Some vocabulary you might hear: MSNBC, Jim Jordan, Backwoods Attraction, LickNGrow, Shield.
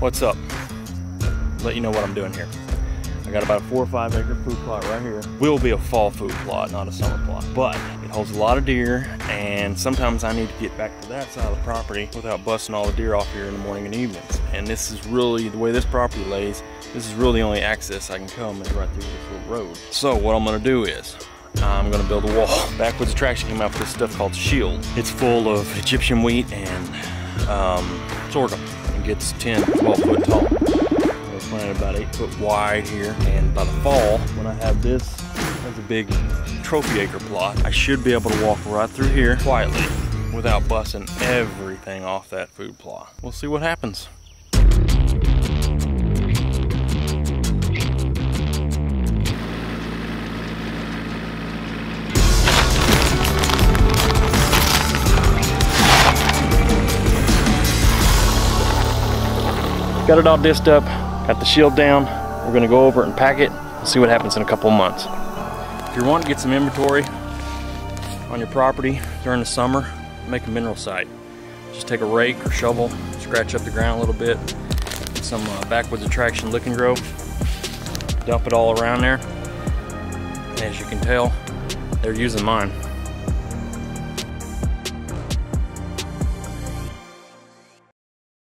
What's up? Let you know what I'm doing here. I got about a 4 or 5 acre food plot right here. Will be a fall food plot, not a summer plot, but it holds a lot of deer, and sometimes I need to get back to that side of the property without busting all the deer off here in the morning and evenings. And this is really, the way this property lays, this is really the only access I can come is right through this little road. So what I'm gonna do is, I'm gonna build a wall. Backwoods Attraction came out with this stuff called Shield. It's full of Egyptian wheat and sorghum, and gets 10, 12 foot tall. Planted about 8 foot wide here, and by the fall, when I have this as a big trophy acre plot, I should be able to walk right through here quietly without busting everything off that food plot. We'll see what happens. Got it all dissed up. Got the shield down. We're gonna go over and pack it and see what happens in a couple of months. If you want to get some inventory on your property during the summer, make a mineral site. Just take a rake or shovel, scratch up the ground a little bit, get some Backwoods Attraction LickNGrow, dump it all around there. And as you can tell, they're using mine.